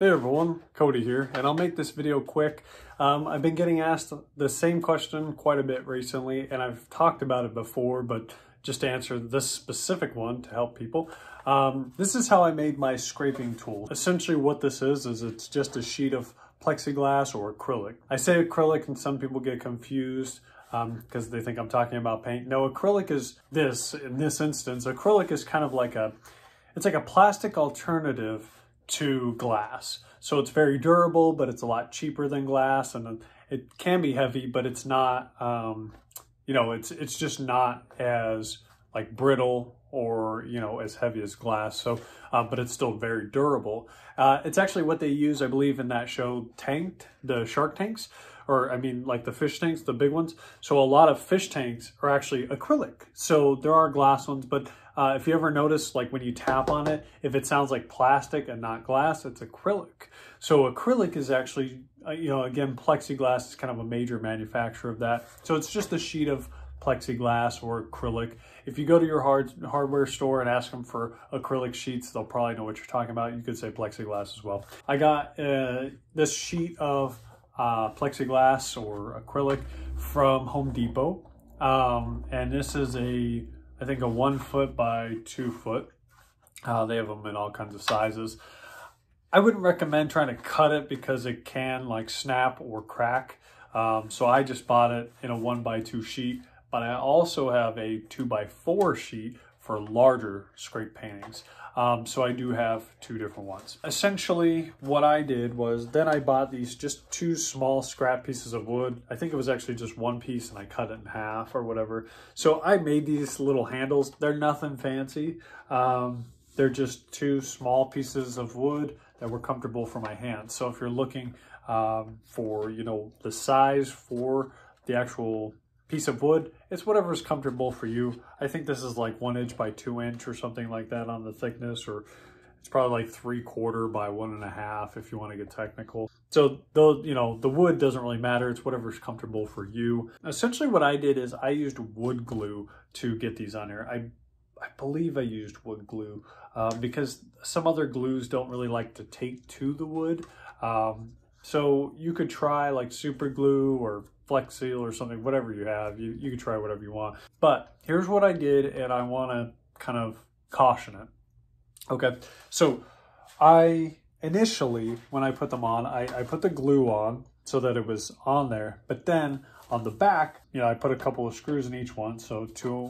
Hey everyone, Cody here, and I'll make this video quick. I've been getting asked the same question quite a bit recently, and I've talked about it before, but just to answer this specific one to help people. This is how I made my scraping tool. Essentially what this is it's just a sheet of plexiglass or acrylic. I say acrylic and some people get confused because they think I'm talking about paint. No, acrylic is this. In this instance, acrylic is kind of like it's like a plastic alternative to glass. So it's very durable, but it's a lot cheaper than glass, and it can be heavy, but it's not, you know, it's just not as like brittle or, you know, as heavy as glass. So, but it's still very durable. It's actually what they use, I believe, in that show Tanked, the shark tanks, or I mean like the fish tanks, the big ones. So a lot of fish tanks are actually acrylic. So there are glass ones, but if you ever notice, like when you tap on it, if it sounds like plastic and not glass, it's acrylic. So acrylic is actually, you know, again, Plexiglass is kind of a major manufacturer of that. So it's just a sheet of plexiglass or acrylic. If you go to your hardware store and ask them for acrylic sheets, they'll probably know what you're talking about. You could say plexiglass as well. I got this sheet of plexiglass or acrylic from Home Depot. And this is I think a 1 foot by 2 foot. They have them in all kinds of sizes. I wouldn't recommend trying to cut it because it can like snap or crack. So I just bought it in a 1 by 2 sheet, but I also have a 2 by 4 sheet for larger scrape paintings. So I do have two different ones. Essentially what I did was then I bought these just two small scrap pieces of wood. I think it was actually just one piece and I cut it in half or whatever. So I made these little handles. They're nothing fancy. They're just two small pieces of wood that were comfortable for my hands. So if you're looking for, you know, the size for the actual piece of wood, it's whatever's comfortable for you. I think this is like 1 inch by 2 inch or something like that on the thickness, or it's probably like 3/4 by 1.5 if you want to get technical. So though, you know, the wood doesn't really matter. It's whatever's comfortable for you. Essentially what I did is I used wood glue to get these on here. I believe I used wood glue because some other glues don't really like to take to the wood. So you could try like super glue or Flex Seal or something, whatever you have. You can try whatever you want. But here's what I did, and I want to kind of caution it. Okay, so I initially, when I put them on, I put the glue on so that it was on there. But then on the back, you know, I put a couple of screws in each one, so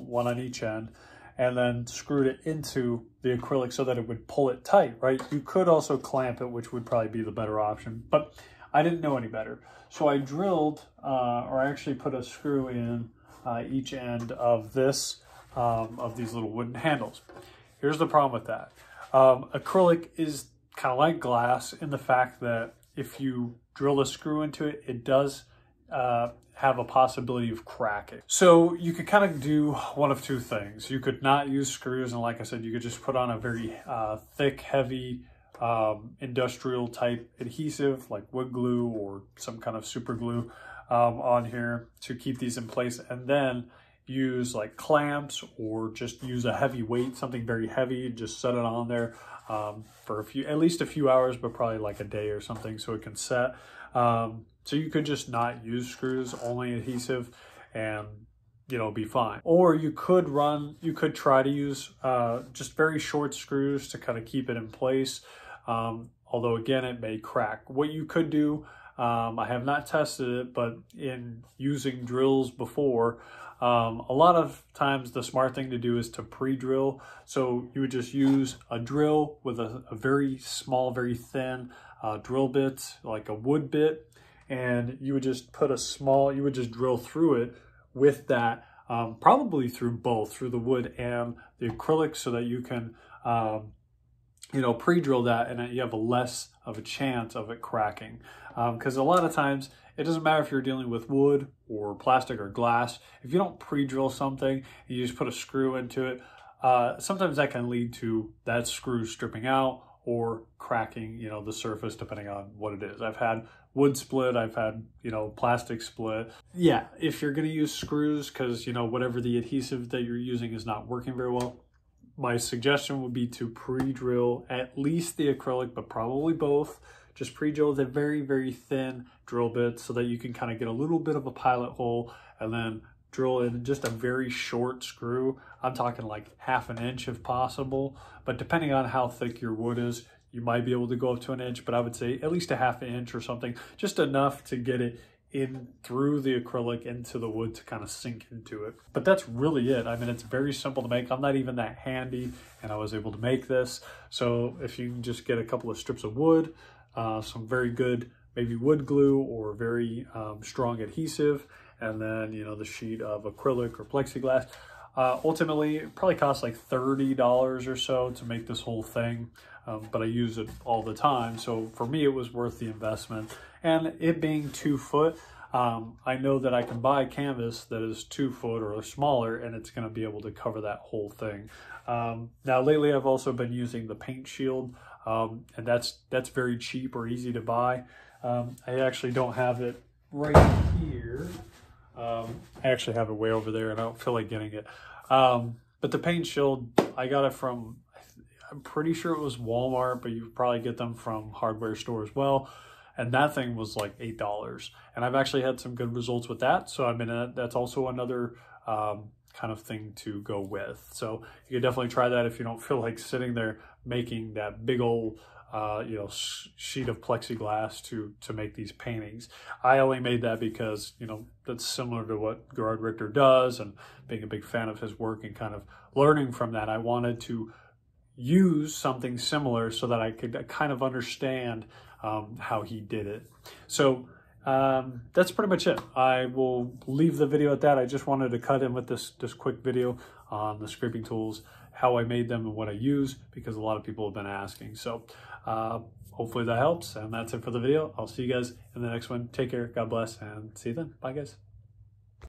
one on each end, and then screwed it into the acrylic so that it would pull it tight, right? You could also clamp it, which would probably be the better option, but I didn't know any better. So I drilled, or I actually put a screw in each end of this, of these little wooden handles. Here's the problem with that. Acrylic is kind of like glass in the fact that if you drill a screw into it, it does have a possibility of cracking. So you could kind of do one of two things. You could not use screws, and like I said, you could just put on a very thick, heavy, industrial type adhesive like wood glue or some kind of super glue on here to keep these in place, and then use like clamps or just use a heavy weight, something very heavy, just set it on there for at least a few hours, but probably like a day or something so it can set. So you could just not use screws, only adhesive, and you know, be fine. Or you could try to use just very short screws to kind of keep it in place. Although again, it may crack. What you could do, I have not tested it, but in using drills before, a lot of times the smart thing to do is to pre-drill. So you would just use a drill with a very small, very thin drill bit, like a wood bit, and you would just drill through it with that, probably through the wood and the acrylic, so that you can, you know, pre-drill that, and you have less of a chance of it cracking. Because a lot of times it doesn't matter if you're dealing with wood or plastic or glass. If you don't pre-drill something, you just put a screw into it. Sometimes that can lead to that screw stripping out or cracking, you know, the surface, depending on what it is. I've had wood split, I've had, you know, plastic split. Yeah, if you're gonna use screws, because, you know, whatever the adhesive that you're using is not working very well, my suggestion would be to pre-drill at least the acrylic, but probably both. Just pre-drill the very, very thin drill bit so that you can kind of get a little bit of a pilot hole, and then drill in just a very short screw. I'm talking like half an inch if possible, but depending on how thick your wood is, you might be able to go up to an inch, but I would say at least a half an inch or something, just enough to get it in through the acrylic into the wood to kind of sink into it. But that's really it. I mean, it's very simple to make. I'm not even that handy, and I was able to make this. So if you can just get a couple of strips of wood, some very good maybe wood glue or very strong adhesive, and then, you know, the sheet of acrylic or plexiglass. Ultimately, it probably costs like $30 or so to make this whole thing, but I use it all the time. So for me, it was worth the investment. And it being 2 foot, I know that I can buy canvas that is 2 foot or smaller, and it's going to be able to cover that whole thing. Now, lately, I've also been using the paint shield, and that's very cheap or easy to buy. I actually don't have it right here. I actually have it way over there, and I don't feel like getting it. But the paint shield, I got it from, I'm pretty sure it was Walmart, but you could probably get them from hardware store as well. And that thing was like $8. And I've actually had some good results with that. So I mean, that's also another kind of thing to go with. So you could definitely try that if you don't feel like sitting there making that big old you know, sheet of plexiglass to make these paintings. I only made that because, you know, that's similar to what Gerhard Richter does, and being a big fan of his work and kind of learning from that, I wanted to use something similar so that I could kind of understand how he did it. So that's pretty much it. I will leave the video at that. I just wanted to cut in with this quick video on the scraping tools, how I made them and what I use, because a lot of people have been asking. So hopefully that helps, and that's it for the video. I'll see you guys in the next one. Take care, God bless, and see you then. Bye, guys.